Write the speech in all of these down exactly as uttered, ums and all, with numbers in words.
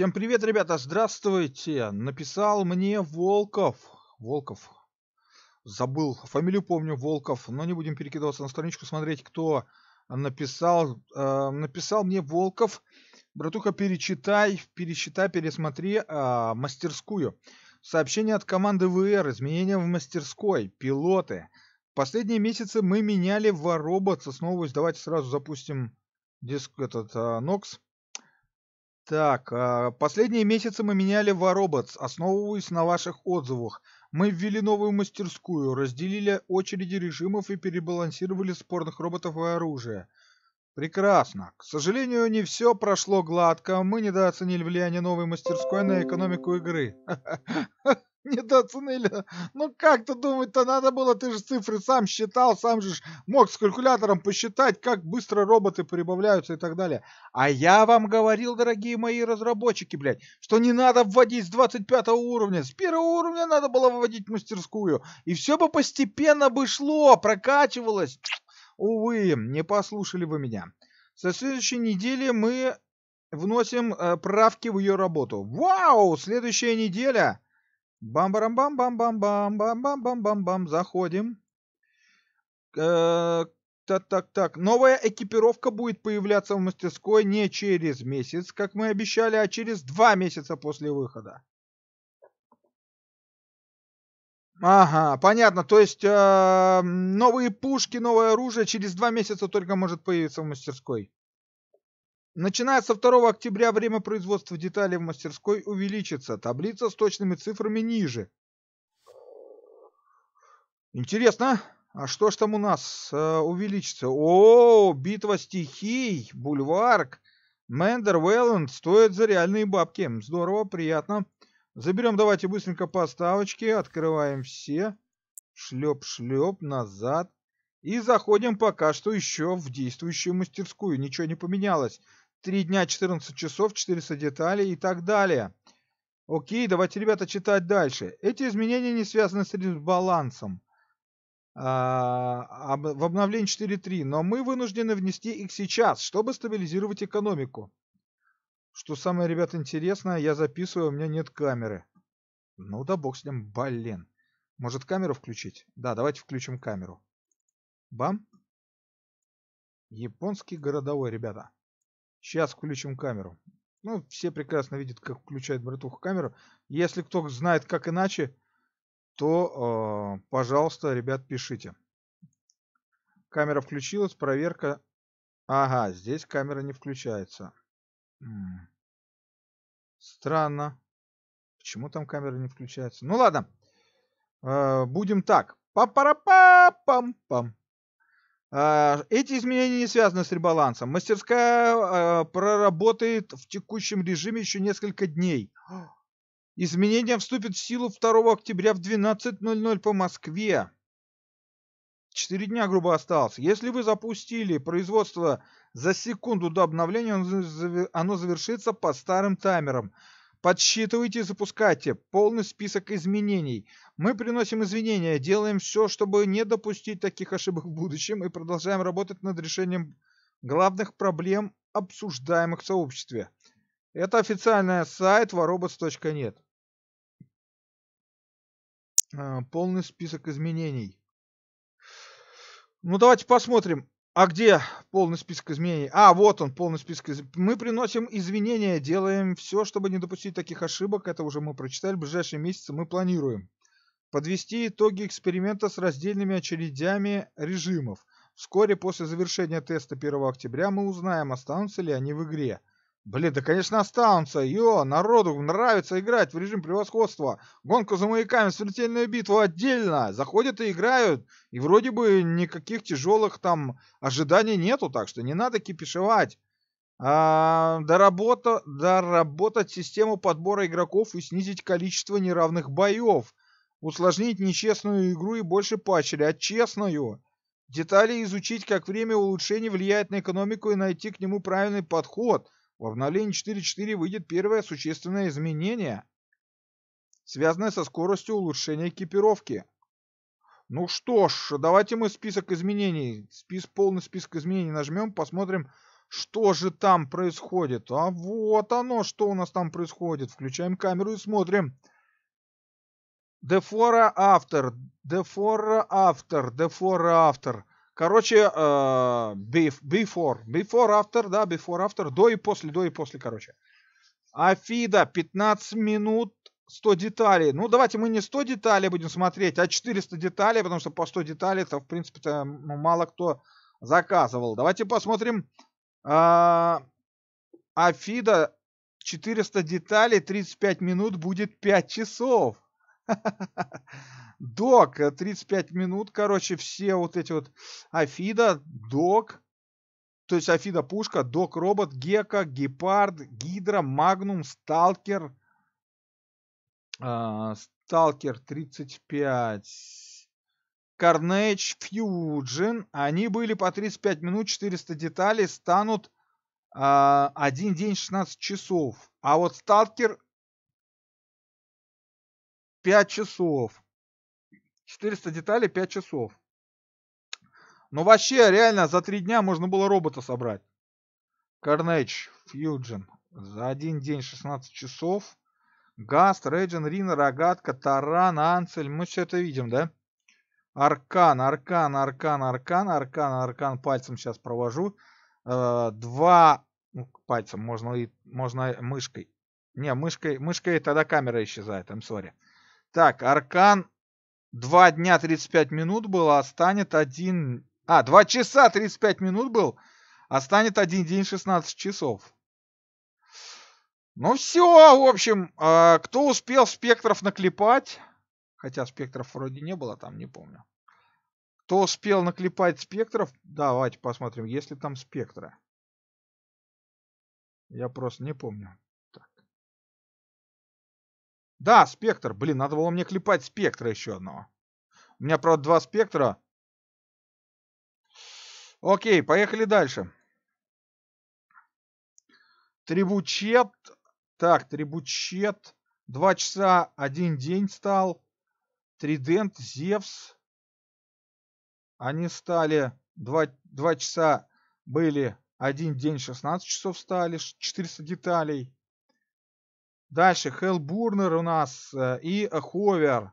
Всем привет, ребята, здравствуйте. Написал мне Волков. Волков. Забыл, фамилию помню, Волков. Но не будем перекидываться на страничку, смотреть, кто написал. Э, написал мне Волков. Братуха, перечитай, пересчитай, пересмотри э, мастерскую. Сообщение от команды ВР. Изменения в мастерской. Пилоты. Последние месяцы мы меняли War Robots. Снова давайте сразу запустим диск этот э, нокс. Так, последние месяцы мы меняли War Robots, основываясь на ваших отзывах. Мы ввели новую мастерскую, разделили очереди режимов и перебалансировали спорных роботов и оружие. Прекрасно. К сожалению, не все прошло гладко. Мы недооценили влияние новой мастерской на экономику игры. Недооценили. Ну как ты думать-то надо было? Ты же цифры сам считал, сам же мог с калькулятором посчитать, как быстро роботы прибавляются и так далее. А я вам говорил, дорогие мои разработчики, блядь, что не надо вводить с двадцать пятого уровня. С первого уровня надо было вводить мастерскую. И все бы постепенно бы шло, прокачивалось. Увы, не послушали вы меня. Со следующей недели мы вносим э, правки в ее работу. Вау! Следующая неделя... Бам-барам-бам-бам-бам-бам-бам-бам-бам-бам-бам. Заходим. Так-так-так. Новая экипировка будет появляться в мастерской не через месяц, как мы обещали, а через два месяца после выхода. Ага, понятно. То есть новые пушки, новое оружие через два месяца только может появиться в мастерской. Начиная со второго октября время производства деталей в мастерской увеличится. Таблица с точными цифрами ниже. Интересно, а что ж там у нас э, увеличится? О, битва стихий, бульвар, Мендер, Вейланд стоят за реальные бабки. Здорово, приятно. Заберем, давайте быстренько поставочки. Открываем все. Шлеп-шлеп, назад. И заходим пока что еще в действующую мастерскую. Ничего не поменялось. три дня, четырнадцать часов, четыреста деталей и так далее. Окей, давайте, ребята, читать дальше. Эти изменения не связаны с балансом. А, в обновлении четыре точка три. Но мы вынуждены внести их сейчас, чтобы стабилизировать экономику. Что самое, ребята, интересное, я записываю, у меня нет камеры. Ну да бог с ним, блин. Может, камеру включить? Да, давайте включим камеру. Бам. Японский городовой, ребята. Сейчас включим камеру. Ну, все прекрасно видят, как включает братуха камеру. Если кто знает, как иначе, то, э, пожалуйста, ребят, пишите. Камера включилась, проверка. Ага, здесь камера не включается. М-м. Странно. Почему там камера не включается? Ну, ладно. Э, будем так. Па-пара-па-пам-пам. Эти изменения не связаны с ребалансом. Мастерская э, проработает в текущем режиме еще несколько дней. Изменения вступят в силу второго октября в двенадцать ноль-ноль по Москве. четыре дня, грубо, осталось. Если вы запустили производство за секунду до обновления, оно завершится по старым таймерам. Подсчитывайте и запускайте. Полный список изменений. Мы приносим извинения, делаем все, чтобы не допустить таких ошибок в будущем и продолжаем работать над решением главных проблем, обсуждаемых в сообществе. Это официальный сайт war robots точка net. Полный список изменений. Ну, давайте посмотрим. А где полный список изменений? А, вот он, полный список изменений. Мы приносим извинения, делаем все, чтобы не допустить таких ошибок. Это уже мы прочитали. В ближайшие месяцы мы планируем подвести итоги эксперимента с раздельными очередями режимов. Вскоре после завершения теста первого октября мы узнаем, останутся ли они в игре. Блин, да конечно останутся. Йо, народу нравится играть в режим превосходства. Гонку за маяками, смертельную битву отдельно. Заходят и играют. И вроде бы никаких тяжелых там ожиданий нету. Так что не надо кипишевать. А, доработа, доработать систему подбора игроков и снизить количество неравных боев. Усложнить нечестную игру и больше поощрять честную. Детали изучить, как время улучшений влияет на экономику и найти к нему правильный подход. В обновлении четыре точка четыре выйдет первое существенное изменение, связанное со скоростью улучшения экипировки. Ну что ж, давайте мы список изменений, спис, полный список изменений нажмем, посмотрим, Что же там происходит? А вот оно, что у нас там происходит. Включаем камеру и смотрим. Дефора автор, дефора автор, дефора автор. Короче, э, before, before after, да, before after, до и после, до и после, короче. Афида, пятнадцать минут, сто деталей. Ну, давайте мы не сто деталей будем смотреть, а четыреста деталей, потому что по сто деталей, это, в принципе-то, мало кто заказывал. Давайте посмотрим. А, Афида, четыреста деталей, тридцать пять минут, будет пять часов. Док, тридцать пять минут, короче, все вот эти вот. Афида, Док. То есть Афида пушка, Док робот, Гека, Гепард, Гидра, Магнум, Сталкер. А, Сталкер тридцать пять. Карнеч, Фьюджин. Они были по тридцать пять минут, четыреста деталей. Станут а, один день, шестнадцать часов. А вот Сталкер пять часов. четыреста деталей, пять часов. Ну вообще, реально, за три дня можно было робота собрать. Карнейдж, Фьюджин. За один день шестнадцать часов. Гаст, Реджин, Рина, Рогатка, Таран, Анцель. Мы все это видим, да? Аркан, Аркан, Аркан, Аркан, Аркан, Аркан. Пальцем сейчас провожу. Два... Ну, пальцем можно, и, можно мышкой. Не, мышкой, мышкой тогда камера исчезает. I'm sorry. Так, Аркан. Два дня тридцать пять минут было, а станет один... А, два часа тридцать пять минут был, а станет один день шестнадцать часов. Ну все, в общем, кто успел спектров наклепать... Хотя спектров вроде не было там, не помню. Кто успел наклепать спектров... Давайте посмотрим, есть ли там спектры. Я просто не помню. Да, спектр. Блин, надо было мне клепать спектра еще одного. У меня, правда, два спектра. Окей, поехали дальше. Трибучет. Так, трибучет. Два часа, один день стал. Тридент, Зевс. Они стали... Два, два часа были, один день, шестнадцать часов стали. четыреста деталей. Дальше Хеллбурнер у нас и Ховер.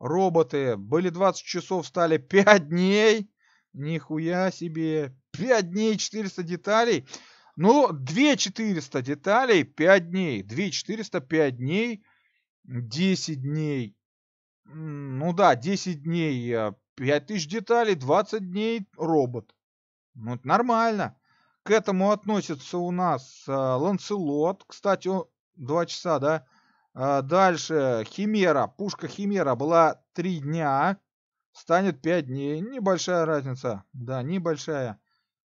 Роботы. Были двадцать часов, стали пять дней. Нихуя себе. пять дней, четыреста деталей. Ну, две тысячи четыреста деталей, пять дней. две тысячи четыреста, пять дней, десять дней. Ну да, десять дней, пять тысяч деталей, двадцать дней робот. Ну, это нормально. К этому относится у нас Ланселот. Кстати, он... Два часа, да? А дальше Химера. Пушка Химера была три дня. Станет пять дней. Небольшая разница. Да, небольшая.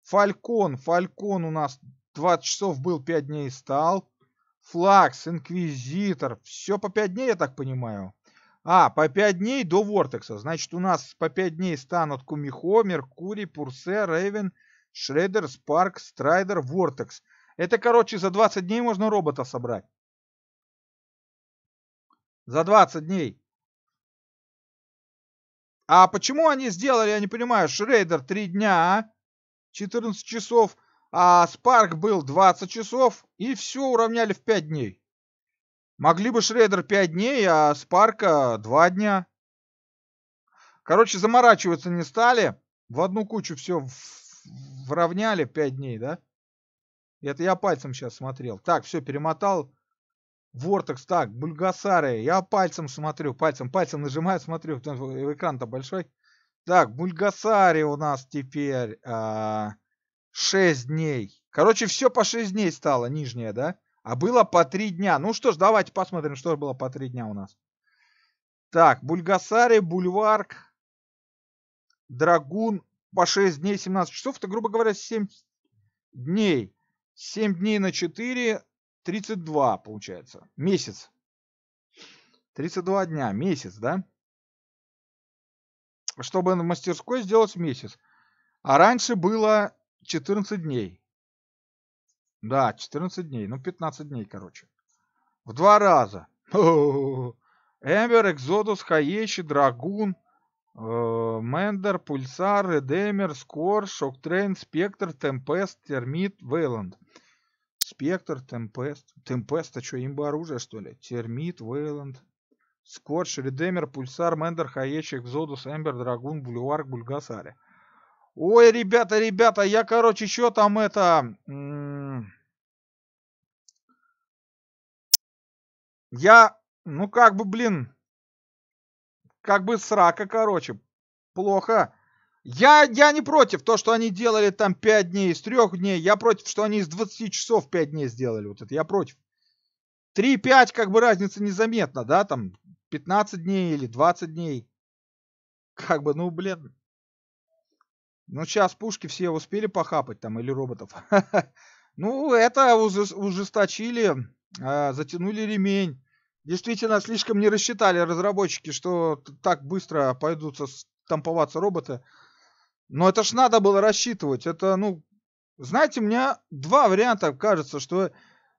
Фалькон. Фалькон у нас двадцать часов был, пять дней стал. Флакс, Инквизитор. Все по пять дней, я так понимаю. А, по пять дней до Вортекса. Значит, у нас по пять дней станут Кумихо, Меркурий, Пурсе, Рейвен, Шредер, Спарк, Страйдер, Вортекс. Это, короче, за двадцать дней можно робота собрать. За двадцать дней. А почему они сделали, я не понимаю, Шредер три дня, четырнадцать часов, а Спарк был двадцать часов, и все уравняли в пять дней. Могли бы Шредер пять дней, а Спарка два дня. Короче, заморачиваться не стали. В одну кучу все вравняли, пять дней, да? Это я пальцем сейчас смотрел. Так, все, перемотал. Вортекс, так, Булгасари. Я пальцем смотрю, пальцем, пальцем нажимаю, смотрю. Экран-то большой. Так, Булгасари у нас теперь э, шесть дней. Короче, все по шесть дней стало, нижняя, да? А было по три дня. Ну что ж, давайте посмотрим, что же было по три дня у нас. Так, Булгасари, Бульвар, Драгун по шесть дней, семнадцать часов. Это, грубо говоря, семь дней. семь дней на четыре, тридцать два получается. Месяц. тридцать два дня. Месяц, да? Чтобы на мастерской сделать месяц. А раньше было четырнадцать дней. Да, четырнадцать дней. Ну, пятнадцать дней, короче. В два раза. Эмбер, Экзодус, Хаеши, Драгун, Мендер, Пульсар, Редемер, Скор, Шоктрейн, Спектр, Темпест, Термит, Вейланд. Спектр, Темпест. Темпест, а что, имба оружие, что ли? Термит, Вейланд. Скорч, Редемер, Пульсар, Мендер, Хаечек, Зодус, Эмбер, Драгун, Бульвар, Булгасари. Ой, ребята, ребята, я, короче, еще там это... Я, ну как бы, блин... Как бы срака, короче. Плохо. Я, я не против то, что они делали там пять дней из трёх дней. Я против, что они из двадцати часов пять дней сделали. Вот это я против. три-пять, как бы разница незаметна, да? Там пятнадцать дней или двадцать дней. Как бы, ну, блин. Ну, сейчас пушки все успели похапать там, или роботов. Ну, это ужесточили, затянули ремень. Действительно, слишком не рассчитали разработчики, что так быстро пойдут стамповаться роботы. Но это ж надо было рассчитывать. Это, ну, знаете, у меня два варианта кажется, что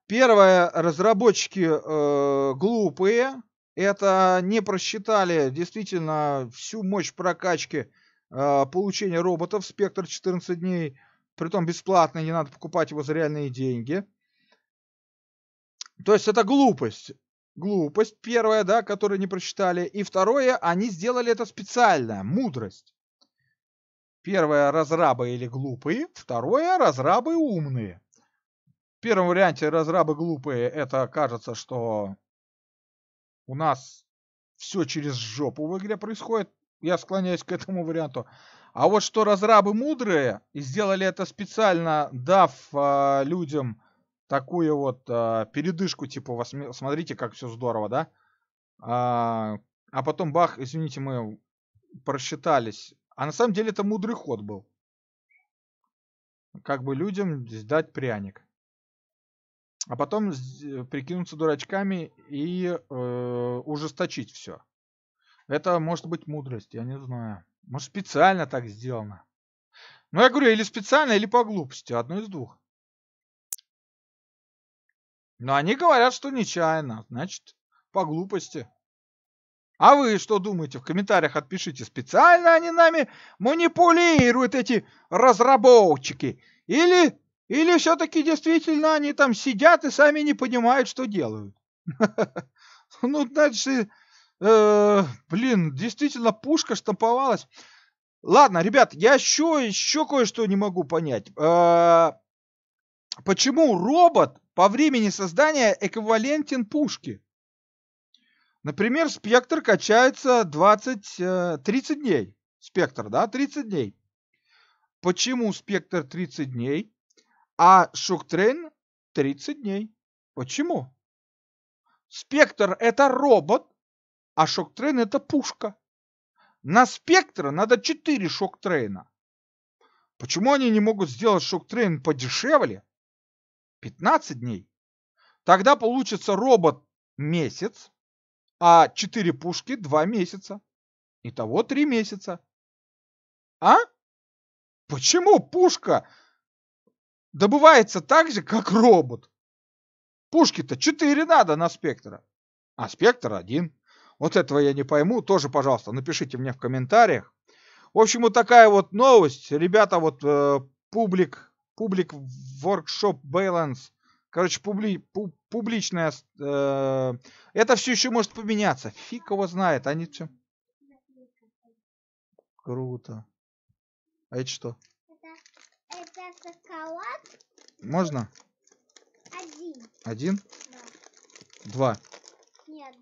первое, разработчики э, глупые. Это не просчитали действительно всю мощь прокачки э, получения роботов. Спектр четырнадцать дней, притом бесплатный, не надо покупать его за реальные деньги. То есть это глупость. Глупость первая, да, которую не прочитали. И второе, они сделали это специально. Мудрость. Первое, разрабы или глупые. Второе, разрабы умные. В первом варианте разрабы глупые. Это кажется, что у нас все через жопу в игре происходит. Я склоняюсь к этому варианту. А вот что разрабы мудрые и сделали это специально, дав э, людям... Такую вот а, передышку, типа, смотрите, как все здорово, да? А, а потом, бах, извините, мы просчитались. А на самом деле это мудрый ход был. Как бы людям дать пряник. А потом прикинуться дурачками и э, ужесточить все. Это может быть мудрость, я не знаю. Может, специально так сделано. Ну, я говорю, или специально, или по глупости. Одно из двух. Но они говорят, что нечаянно. Значит, по глупости. А вы что думаете? В комментариях отпишите. Специально они нами манипулируют, эти разработчики. Или, или все-таки действительно они там сидят и сами не понимают, что делают. Ну, значит, блин, действительно пушка штамповалась. Ладно, ребят, я еще кое-что не могу понять. Почему робот по времени создания эквивалентен пушке? Например, спектр качается двадцать, тридцать дней. Спектр, да, тридцать дней. Почему спектр тридцать дней, а Шоктрейн тридцать дней? Почему? Спектр это робот, а Шоктрейн это пушка. На спектра надо четыре Шоктрейна. Почему они не могут сделать Шоктрейн подешевле? пятнадцать дней. Тогда получится робот месяц, а четыре пушки два месяца. Итого три месяца. А? Почему пушка добывается так же, как робот? Пушки-то четыре надо на спектра, а спектр один. Вот этого я не пойму. Тоже, пожалуйста, напишите мне в комментариях. В общем, вот такая вот новость. Ребята, вот э, публик... Публик Workshop Balance. Короче, публи, пуб, публичная... Э, это все еще может поменяться. Фиг его знает. Они все... Круто. А это что? Это, это шоколад. Можно? Один. Один? Да. Два. Нет,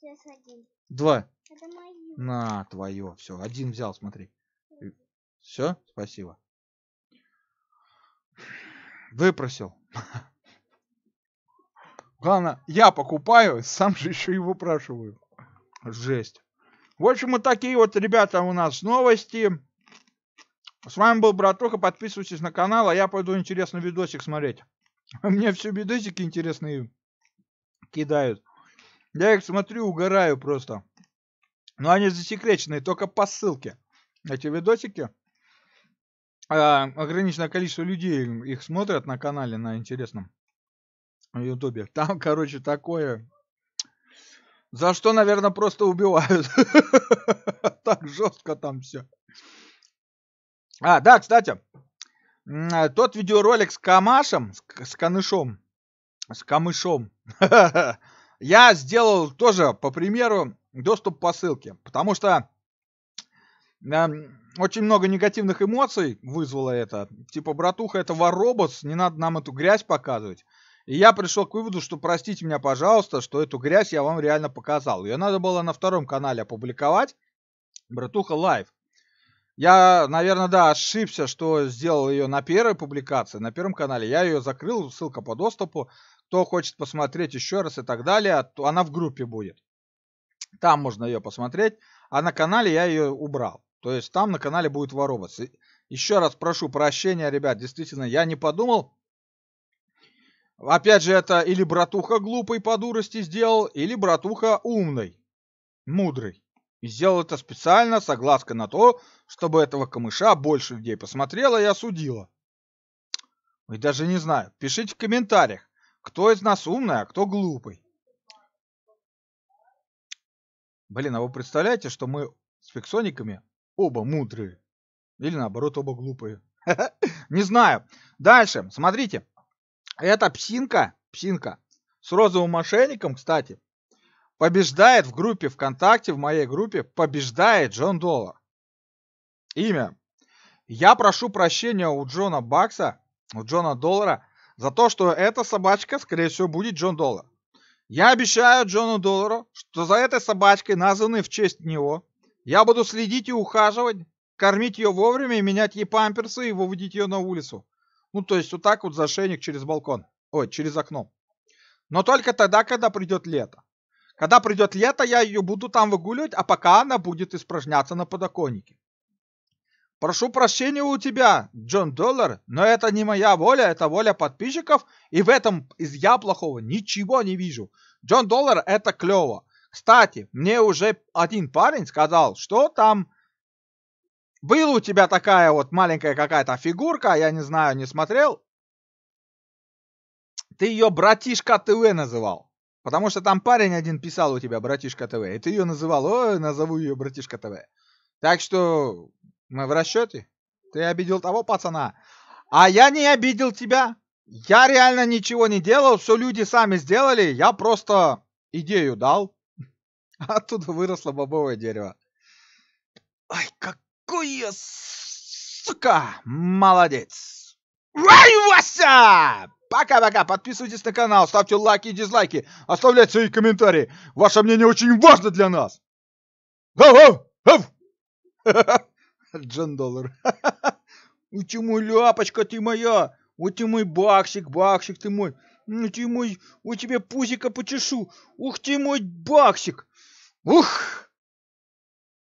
сейчас один. Два. Это мое. На, твое. Все, один взял, смотри. Все, спасибо. Выпросил. Главное, я покупаю, сам же еще и выпрашиваю. Жесть. В общем, вот такие вот, ребята, у нас новости. С вами был Братуха. Подписывайтесь на канал, а я пойду интересный видосик смотреть. Мне все видосики интересные кидают. Я их смотрю, угораю просто. Но они засекреченные, только по ссылке. Эти видосики. Ограниченное количество людей их смотрят на канале, на интересном ютубе. Там, короче, такое... За что, наверное, просто убивают. Так жестко там все. А, да, кстати. Тот видеоролик с Камашем, с Канышом, с Камышом, я сделал тоже, по примеру, доступ по ссылке. Потому что э, очень много негативных эмоций вызвало это. Типа, братуха, это War Robots, не надо нам эту грязь показывать. И я пришел к выводу, что простите меня, пожалуйста, что эту грязь я вам реально показал. Ее надо было на втором канале опубликовать. Братуха Лайв. Я, наверное, да, ошибся, что сделал ее на первой публикации, на первом канале. Я ее закрыл, ссылка по доступу. Кто хочет посмотреть еще раз и так далее, то она в группе будет. Там можно ее посмотреть. А на канале я ее убрал. То есть там на канале будет War Robots. Еще раз прошу прощения, ребят. Действительно, я не подумал. Опять же, это или братуха глупый по дурости сделал, или братуха умный, мудрый. И сделал это специально, согласно на то, чтобы этого камыша больше людей посмотрело и осудило. И даже не знаю. Пишите в комментариях, кто из нас умный, а кто глупый. Блин, а вы представляете, что мы с фиксониками оба мудрые? Или наоборот, оба глупые? Не знаю. Дальше, смотрите. Эта псинка, псинка с розовым мошенником, кстати, побеждает в группе ВКонтакте, в моей группе, побеждает Джон Доллар. Имя. Я прошу прощения у Джона Бакса, у Джона Доллара, за то, что эта собачка, скорее всего, будет Джон Доллар. Я обещаю Джону Доллару, что за этой собачкой, названной в честь него, я буду следить и ухаживать, кормить ее вовремя и менять ей памперсы и выводить ее на улицу. Ну, то есть вот так вот за шейник через балкон. Ой, через окно. Но только тогда, когда придет лето. Когда придет лето, я ее буду там выгуливать, а пока она будет испражняться на подоконнике. Прошу прощения у тебя, Джон Доллар, но это не моя воля, это воля подписчиков, и в этом из я плохого ничего не вижу. Джон Доллар — это клево. Кстати, мне уже один парень сказал, что там была у тебя такая вот маленькая какая-то фигурка, я не знаю, не смотрел. Ты ее братишка ТВ называл. Потому что там парень один писал у тебя «Братишка ТВ», и ты ее называл «Ой, назову ее Братишка ТВ». Так что мы в расчете. Ты обидел того пацана. А я не обидел тебя. Я реально ничего не делал, все люди сами сделали. Я просто идею дал. Оттуда выросло бобовое дерево. Ай, какое, сука, молодец. Ай, Вася! Пока-пока, подписывайтесь на канал, ставьте лайки и дизлайки, оставляйте свои комментарии. Ваше мнение очень важно для нас. Джон Доллар. У ты мой ляпочка, ты моя. У ты мой баксик, баксик ты мой. У ты мой, у тебя пузика почешу. Ух ты мой баксик. Ух.